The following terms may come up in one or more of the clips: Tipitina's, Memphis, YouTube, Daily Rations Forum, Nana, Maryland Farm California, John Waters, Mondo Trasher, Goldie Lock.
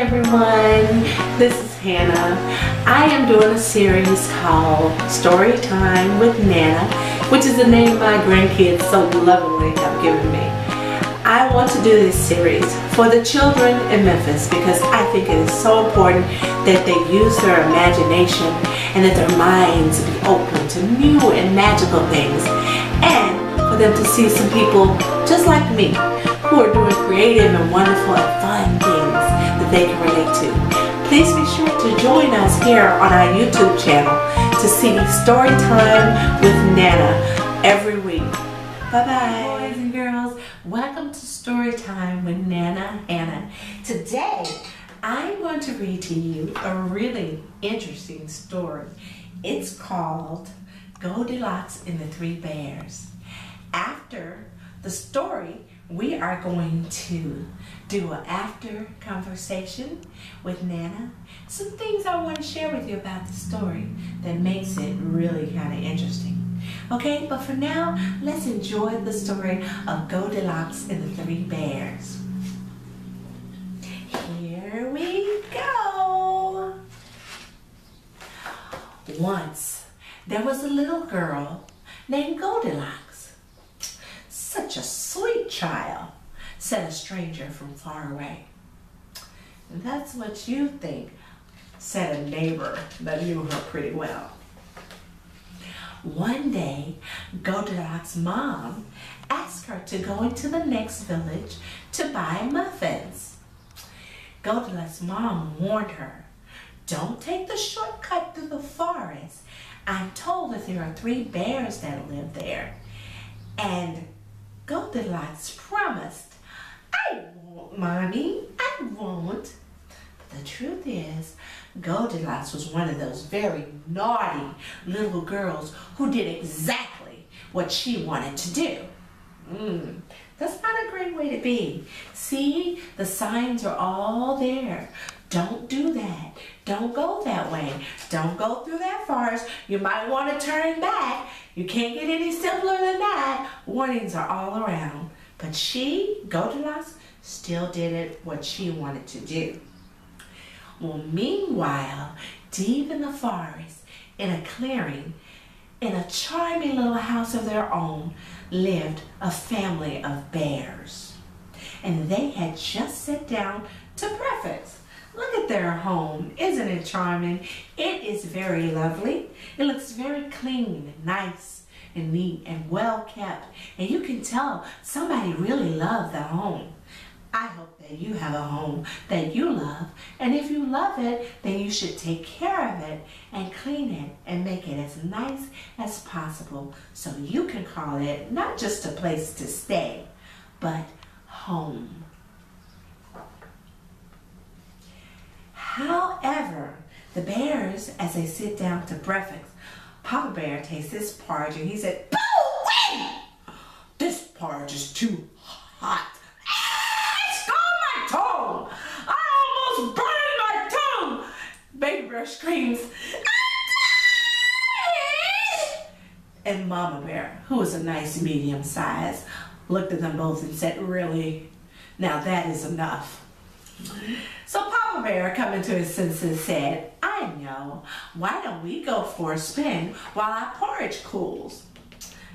Hi everyone, this is Hannah. I am doing a series called Story Time with Nana, which is the name my grandkids so lovingly have given me. I want to do this series for the children in Memphis because I think it is so important that they use their imagination and that their minds be open to new and magical things, and for them to see some people just like me who are doing creative and wonderful and fun things that they can relate to. Please be sure to join us here on our YouTube channel to see Story Time with Nana every week. Bye-bye. Boys and girls, welcome to Story Time with Nana Hannah. Today, I'm going to read to you a really interesting story. It's called Goldilocks and the Three Bears. After the story, we are going to do an after conversation with Nana. Some things I want to share with you about the story that makes it really kind of interesting. Okay, but for now, let's enjoy the story of Goldilocks and the Three Bears. Here we go. Once, there was a little girl named Goldilocks. "Such a sweet child," said a stranger from far away. "That's what you think," said a neighbor that knew her pretty well. One day, Goldilocks' mom asked her to go into the next village to buy muffins. Goldilocks' mom warned her, "Don't take the shortcut through the forest. I'm told that there are three bears that live there." And Goldilocks promised, "I won't, Mommy, I won't." But the truth is, Goldilocks was one of those very naughty little girls who did exactly what she wanted to do. That's not a great way to be. See, the signs are all there. "Don't do that. Don't go that way. Don't go through that forest. You might want to turn back. You can't get any simpler than that." Warnings are all around. But she, Goldilocks, still did it what she wanted to do. Well, meanwhile, deep in the forest, in a clearing, in a charming little house of their own, lived a family of bears. And they had just sat down to breakfast. Look at their home. Isn't it charming? It is very lovely. It looks very clean and nice and neat and well kept. And you can tell somebody really loved the home. I hope that you have a home that you love. And if you love it, then you should take care of it and clean it and make it as nice as possible so you can call it not just a place to stay, but home. However, the bears, as they sit down to breakfast, Papa Bear tastes this porridge and he said, "Boo! This porridge is too hot. It's on my tongue! I almost burned my tongue!" Baby Bear screams, and Mama Bear, who was a nice medium size, looked at them both and said, "Really? Now that is enough." So Papa Bear, coming to his senses, said, "I know. Why don't we go for a spin while our porridge cools?"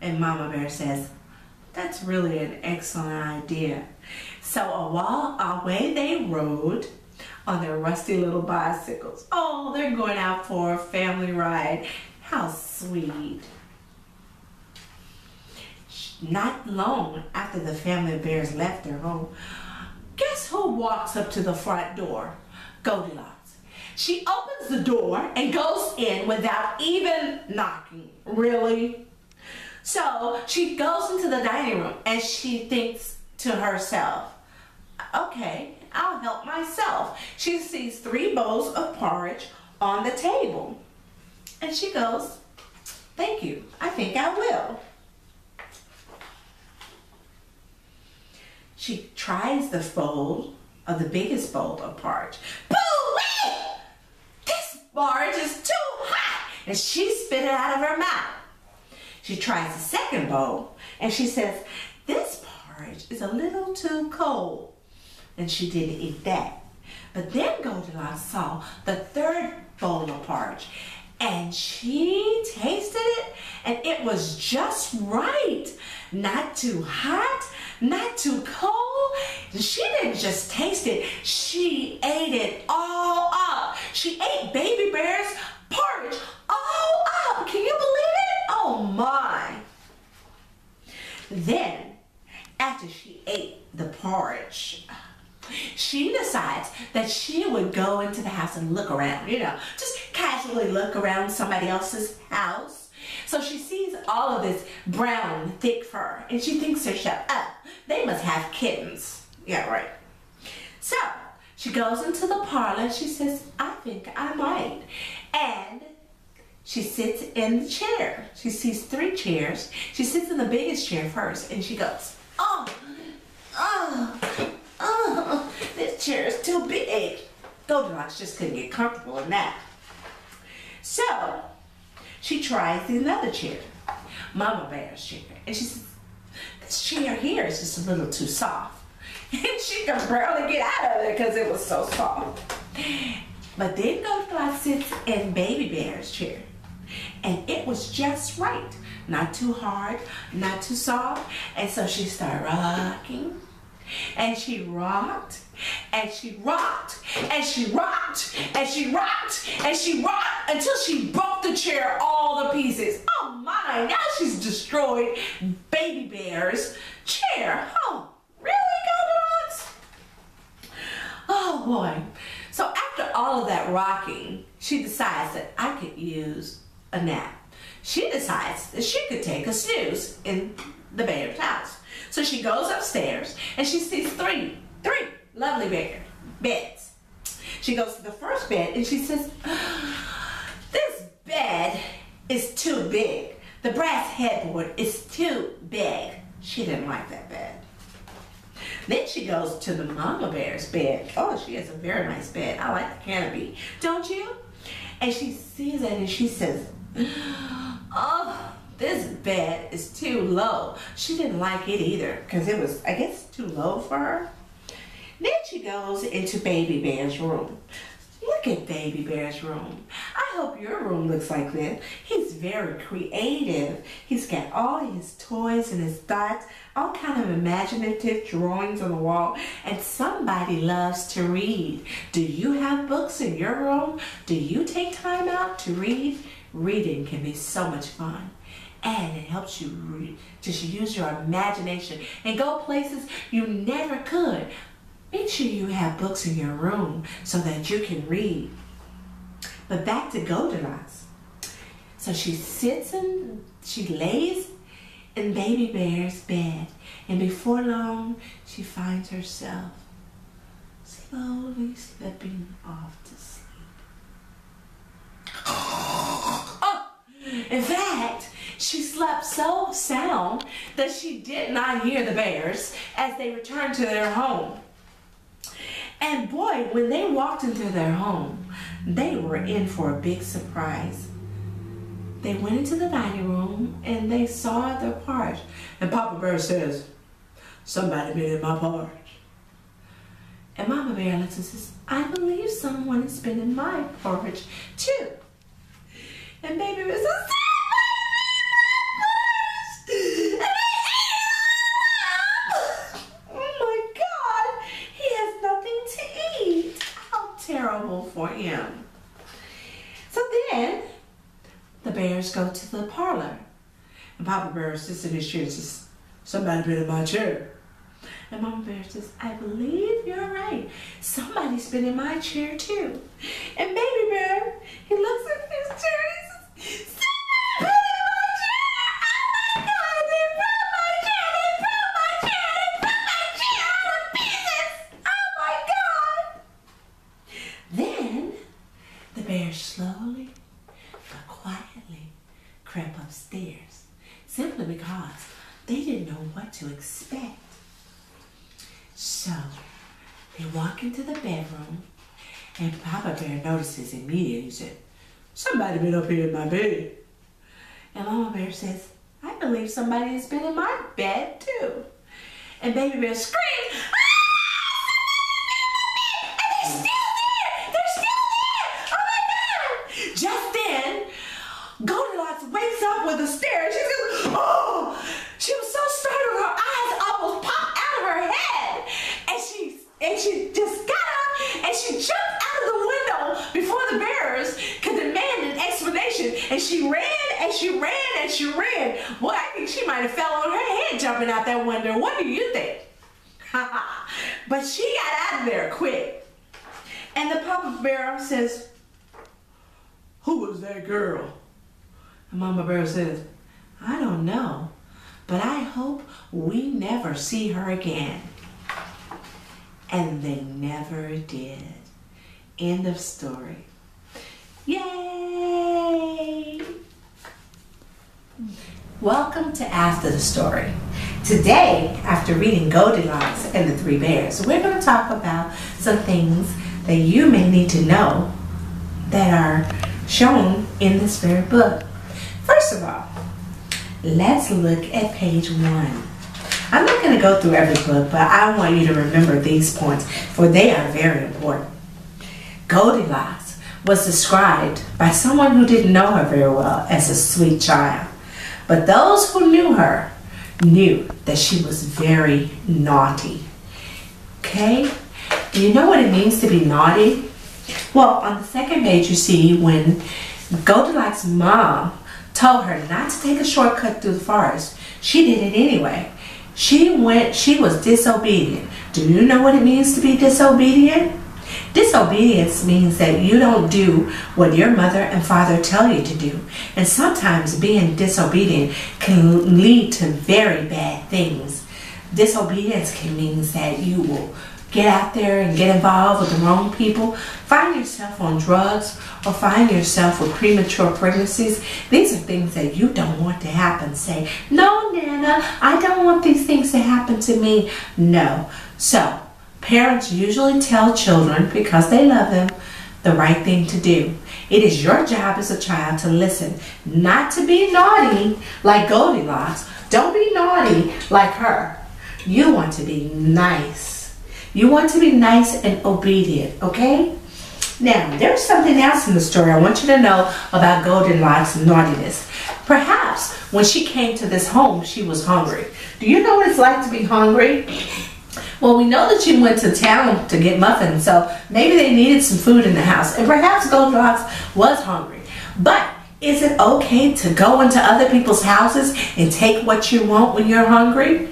And Mama Bear says, "That's really an excellent idea." So away they rode on their rusty little bicycles. Oh, they're going out for a family ride. How sweet. Not long after the family of bears left their home, guess who walks up to the front door? Goldilocks. She opens the door and goes in without even knocking. Really? So she goes into the dining room and she thinks to herself, "Okay, I'll help myself." She sees three bowls of porridge on the table. And she goes, "Thank you, I think I will." She tries the bowl of the biggest bowl of porridge. "Boo! This porridge is too hot!" And she spit it out of her mouth. She tries the second bowl and she says, "This porridge is a little too cold." And she didn't eat that. But then Goldilocks saw the third bowl of porridge, and she tasted it, and it was just right. Not too hot, not too cold. She didn't just taste it, she ate it all up. She ate Baby Bear's porridge all up. Can you believe it? Oh my. Then, after she ate the porridge, she decides that she would go into the house and look around, you know, just casually look around somebody else's house. So she sees all of this brown, thick fur, and she thinks to herself, oh, they must have kittens. Yeah, right. So she goes into the parlor, she says, I think I might. And she sits in the chair. She sees three chairs. She sits in the biggest chair first, and she goes, oh, this chair is too big. Goldilocks just couldn't get comfortable in that. So she tries another chair, Mama Bear's chair, and she says, this chair here is just a little too soft. And she could barely get out of it because it was so soft. But then Goldilocks sits in Baby Bear's chair, and it was just right. Not too hard, not too soft. And so she started rocking. And she rocked, and she rocked, and she rocked, and she rocked, and she rocked until she broke the chair all to pieces. Oh my, now she's destroyed Baby Bear's chair. Oh, really, Goldilocks? Oh boy. So after all of that rocking, she decides that I could use a nap. She decides that she could take a snooze in the bear's house. So she goes upstairs and she sees three lovely beds. She goes to the first bed and she says, this bed is too big. The brass headboard is too big. She didn't like that bed. Then she goes to the Mama Bear's bed. Oh, she has a very nice bed. I like the canopy, don't you? And she sees it and she says, oh, this bed is too low. She didn't like it either because it was, I guess, too low for her. Then she goes into Baby Bear's room. Look at Baby Bear's room. I hope your room looks like this. He's very creative. He's got all his toys and his thoughts, all kind of imaginative drawings on the wall, and somebody loves to read. Do you have books in your room? Do you take time out to read? Reading can be so much fun. And it helps you read, just use your imagination and go places you never could. Make sure you have books in your room so that you can read. But back to Goldilocks. So she sits and she lays in Baby Bear's bed. And before long, she finds herself slowly slipping off to sleep. Oh, in fact, she slept so sound that she did not hear the bears as they returned to their home. And boy, when they walked into their home, they were in for a big surprise. They went into the dining room and they saw their porridge. And Papa Bear says, somebody made my porridge. And Mama Bear looks and says, I believe someone has been in my porridge too. And Baby Bear says, for him. So then the bears go to the parlor, and Papa Bear sits in his chair and says, somebody been in my chair. And Mama Bear says, I believe you're right. Somebody's been in my chair too. And Baby Bear, he looks at his chair and he says, slowly but quietly crept upstairs simply because they didn't know what to expect. So they walk into the bedroom and Papa Bear notices immediately. He said, somebody been up here in my bed. And Mama Bear says, I believe somebody has been in my bed too. And Baby Bear screams, ah! she just got up and she jumped out of the window before the bearers could demand an explanation. And she ran and she ran and she ran. Well, I think she might have fell on her head jumping out that window. What do you think? But she got out of there quick. And the Papa Bear says, "Who was that girl?" And Mama Bear says, "I don't know, but I hope we never see her again." And they never did. End of story. Yay! Welcome to After the Story. Today, after reading Goldilocks and the Three Bears, we're going to talk about some things that you may need to know that are shown in this very book. First of all, let's look at page 1. I'm not going to go through every book, but I want you to remember these points, for they are very important. Goldilocks was described by someone who didn't know her very well as a sweet child, but those who knew her knew that she was very naughty. Okay? Do you know what it means to be naughty? Well, on the second page you see when Goldilocks' mom told her not to take a shortcut through the forest, she did it anyway. She was disobedient. Do you know what it means to be disobedient? Disobedience means that you don't do what your mother and father tell you to do. And sometimes being disobedient can lead to very bad things. Disobedience can mean that you will get out there and get involved with the wrong people, find yourself on drugs, or find yourself with premature pregnancies. These are things that you don't want to happen. Say, "No, Nana, I don't want these things to happen to me." No. So, parents usually tell children, because they love them, the right thing to do. It is your job as a child to listen, not to be naughty like Goldilocks. Don't be naughty like her. You want to be nice. You want to be nice and obedient, okay? Now, there's something else in the story I want you to know about Goldilocks' naughtiness. Perhaps when she came to this home, she was hungry. Do you know what it's like to be hungry? Well, we know that she went to town to get muffins, so maybe they needed some food in the house. And perhaps Goldilocks was hungry. But is it okay to go into other people's houses and take what you want when you're hungry?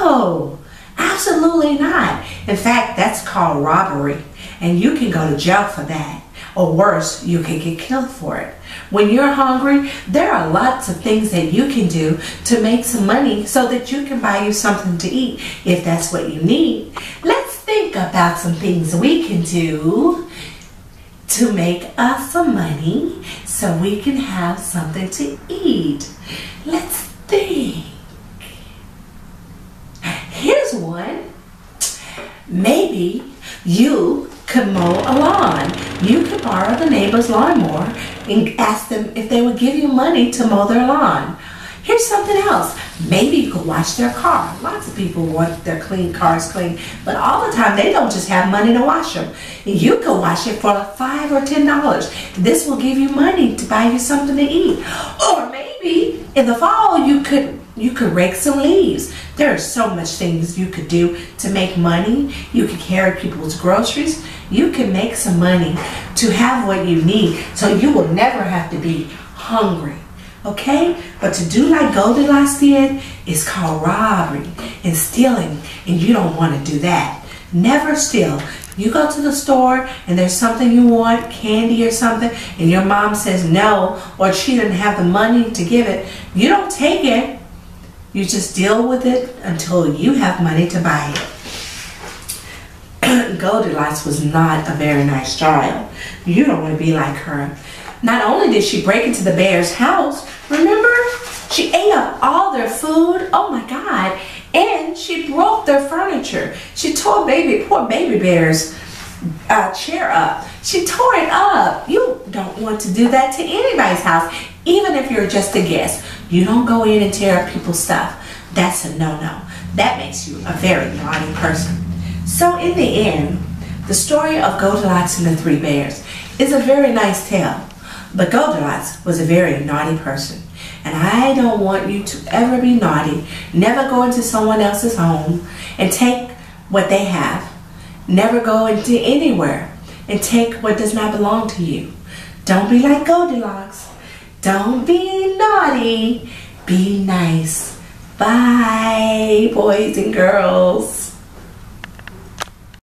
No. Absolutely not. In fact, that's called robbery, and you can go to jail for that, or worse, you can get killed for it. When you're hungry, there are lots of things that you can do to make some money so that you can buy you something to eat if that's what you need. Let's think about some things we can do to make us some money so we can have something to eat. Let's think. Here's one. Maybe you could mow a lawn. You could borrow the neighbor's lawnmower and ask them if they would give you money to mow their lawn. Here's something else. Maybe you could wash their car. Lots of people want their cars clean, but all the time they don't just have money to wash them. You could wash it for $5 or $10. This will give you money to buy you something to eat. Or maybe in the fall you could rake some leaves. There are so much things you could do to make money. You could carry people's groceries. You can make some money to have what you need, so you will never have to be hungry, okay? But to do like Goldilocks did is called robbery and stealing, and you don't want to do that. Never steal. You go to the store and there's something you want, candy or something, and your mom says no, or she didn't have the money to give it. You don't take it. You just deal with it until you have money to buy it. Goldilocks was not a very nice child. You don't want to be like her. Not only did she break into the bear's house, remember? She ate up all their food. Oh my God. And she broke their furniture. She tore poor baby bear's chair up. She tore it up. You don't want to do that to anybody's house, even if you're just a guest. You don't go in and tear up people's stuff. That's a no-no. That makes you a very naughty person. So in the end, the story of Goldilocks and the Three Bears is a very nice tale. But Goldilocks was a very naughty person. And I don't want you to ever be naughty. Never go into someone else's home and take what they have. Never go into anywhere and take what does not belong to you. Don't be like Goldilocks. Don't be naughty. Be nice. Bye, boys and girls.